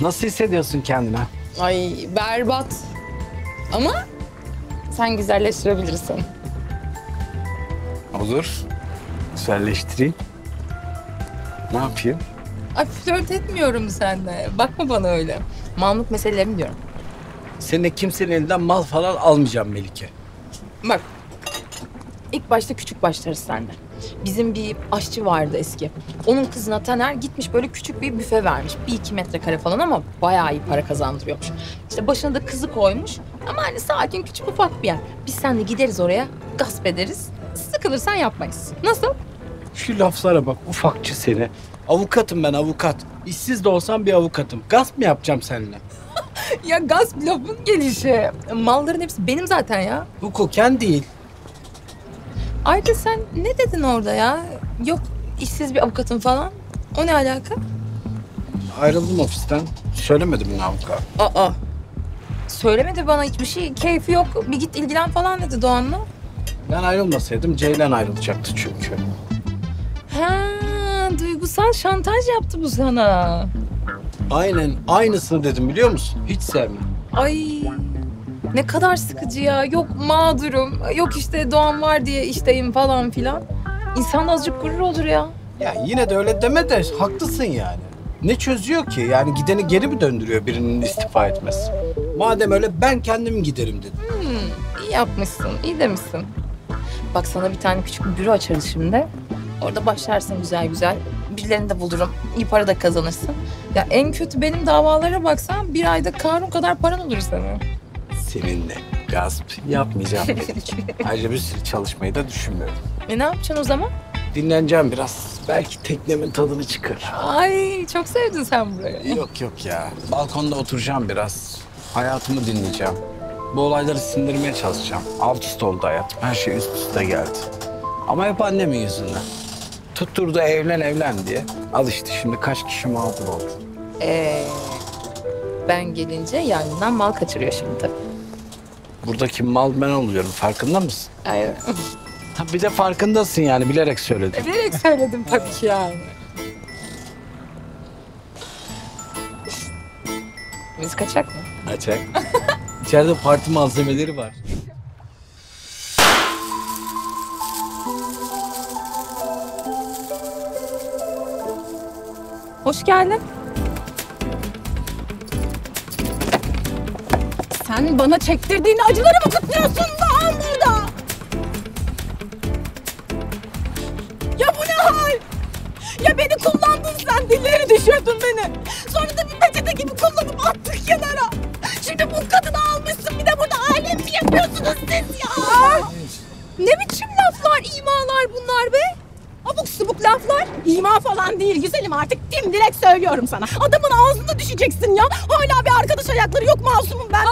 Nasıl hissediyorsun kendine? Ay berbat. Ama sen güzelleştirebilirsin. Olur. Güzelleştireyim. Ne yapayım? Ay flört etmiyorum seninle. Bakma bana öyle. Mahmut meselelerini diyorum. Seninle kimsenin elinden mal falan almayacağım Melike. Bak. İlk başta küçük başlarız senden. Bizim bir aşçı vardı eski. Onun kızına Taner gitmiş böyle küçük bir büfe vermiş. 1-2 metrekare falan ama bayağı iyi para kazandırıyormuş. İşte başına da kızı koymuş. Ama hani sakin, küçük, ufak bir yer. Biz seninle gideriz oraya, gasp ederiz. Sıkılırsan yapmayız. Nasıl? Şu laflara bak, ufakçı seni. Avukatım ben, avukat. İşsiz de olsam bir avukatım. Gasp mı yapacağım seninle? Ya gasp lafın gelişi. Malların hepsi benim zaten ya. Hukuken değil. Ayrıca sen ne dedin orada ya? Yok işsiz bir avukatım falan. O ne alaka? Ayrıldım ofisten. Söylemedim mi avukat? Aa. Söylemedi bana hiçbir şey. Keyfi yok. Bir git ilgilen falan dedi Doğan'la. Ben ayrılmasaydım Ceylan ayrılacaktı çünkü. Ha, duygusal şantaj yaptı bu sana. Aynen aynısını dedim biliyor musun? Hiç sevmem. Ay. Ne kadar sıkıcı ya. Yok mağdurum, yok işte Doğan var diye işteyim falan filan. İnsan azıcık gurur olur ya. Ya yine de öyle deme de haklısın yani. Ne çözüyor ki? Yani gideni geri mi döndürüyor birinin istifa etmesi? Madem öyle ben kendim giderim dedim. İyi yapmışsın, iyi demişsin. Bak sana bir tane küçük bir büro açarız şimdi. Orada başlarsın güzel güzel. Birilerini de bulurum, iyi para da kazanırsın. Ya en kötü benim davalara baksan bir ayda Karun kadar paran olur senin. Seninle gasp yapmayacağım. Ayrıca bir sürü çalışmayı da düşünmüyorum. Ne yapacaksın o zaman? Dinleneceğim biraz. Belki teknemin tadını çıkar. Ay çok sevdin sen burayı. Yok yok ya. Balkonda oturacağım biraz. Hayatımı dinleyeceğim. Bu olayları sindirmeye çalışacağım. Alt üst oldu hayat. Her şey üst üste geldi. Ama hep annemin yüzünden. Tutturdu evlen evlen diye. Al işte şimdi kaç kişi mağdur oldu. Ben gelince yanından mal kaçırıyor şimdi. Buradaki mal ben oluyorum. Farkında mısın? Aynen. Bir de farkındasın yani. Bilerek söyledim. Bilerek söyledim tabii ki yani. Biz kaçak mı? Kaçak. İçeride parti malzemeleri var. Hoş geldin. Sen bana çektirdiğin acıları mı kutluyorsun lan burada? Ya bu ne hal? Ya beni kullandın sen, dilleri düşürdün beni. Sonra da bir peçete gibi kullanıp attık kenara. Şimdi bu kadını almışsın, bir de burada alem mi yapıyorsunuz siz ya? Ne biçim laflar, imalar bunlar be? Abuk subuk laflar. İma falan değil güzelim, artık dimdirek söylüyorum sana. Adamın ağzına düşeceksin ya. Hala bir arkadaş ayakları yok, masumum ben.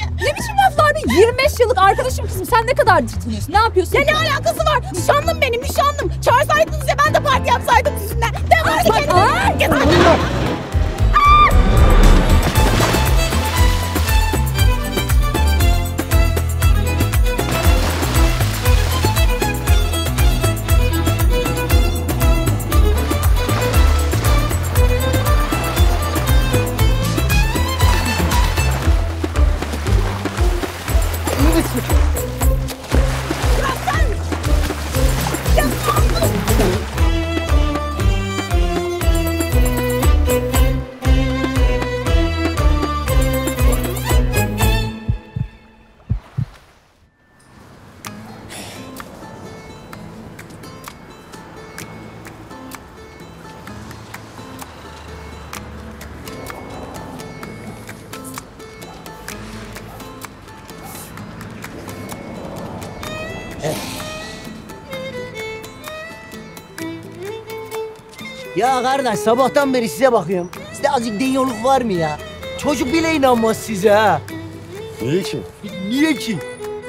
Ne biçim laflar be? 25 yıllık arkadaşım kızım. Sen ne kadar ciddiyorsun? Ne yapıyorsun? Ya ne alakası var? Nişanlım benim, nişanlım. Çağırsaydınız ya, ben de parti yapsaydım sizinle. Devam edin. Herkes ya kardeş, sabahtan beri size bakıyorum. Sizde azıcık diyalog var mı ya? Çocuk bile inanmaz size ha. Niye ki? Niye ki?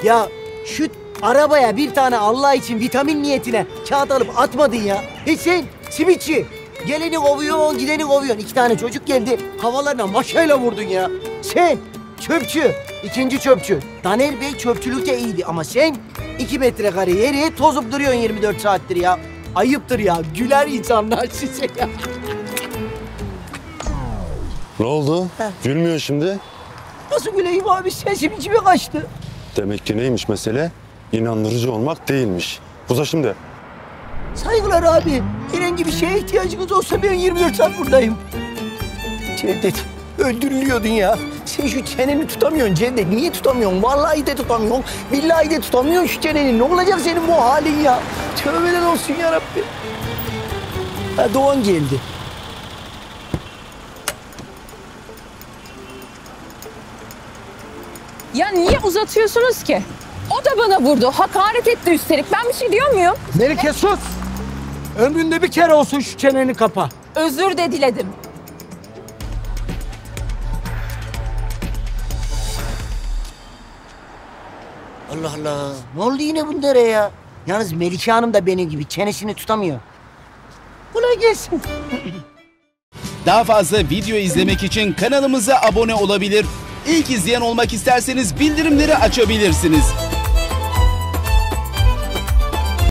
Ya şu arabaya bir tane Allah için vitamin niyetine kağıt alıp atmadın ya. Hiç sen simitçi. Geleni kovuyorsun, gideni kovuyorsun. 2 tane çocuk geldi, havalarına maşayla vurdun ya. Sen çöpçü, 2. çöpçü. Danel Bey çöpçülükte iyiydi ama sen 2 metrekare yeri tozup duruyorsun 24 saattir ya. Ayıptır ya, güler insanlar size ya. Ne oldu? He. Gülmüyor şimdi. Nasıl güleyim abi? Sesim içime kaçtı. Demek ki neymiş mesele? İnandırıcı olmak değilmiş. Uza şimdi. Saygılar abi. Herhangi bir şeye ihtiyacınız olsa ben 24 saat buradayım. Cevdet, öldürülüyordun ya. Sen şu çeneni tutamıyorsun Cevdet. Niye tutamıyorsun? Vallahi de tutamıyorsun. Billahi de tutamıyorsun şu çeneni. Ne olacak senin bu halin ya? Tövbeler olsun yarabbim. Ha, Doğan geldi. Ya niye uzatıyorsunuz ki? O da bana vurdu, hakaret etti üstelik. Ben bir şey diyor muyum? Melike sus! Ömründe bir kere olsun şu çeneni kapa. Özür de diledim. Allah Allah! Ne oldu yine bunlara ya? Yalnız Melike Hanım da benim gibi çenesini tutamıyor. Kolay gelsin. Daha fazla video izlemek için kanalımıza abone olabilir. İlk izleyen olmak isterseniz bildirimleri açabilirsiniz.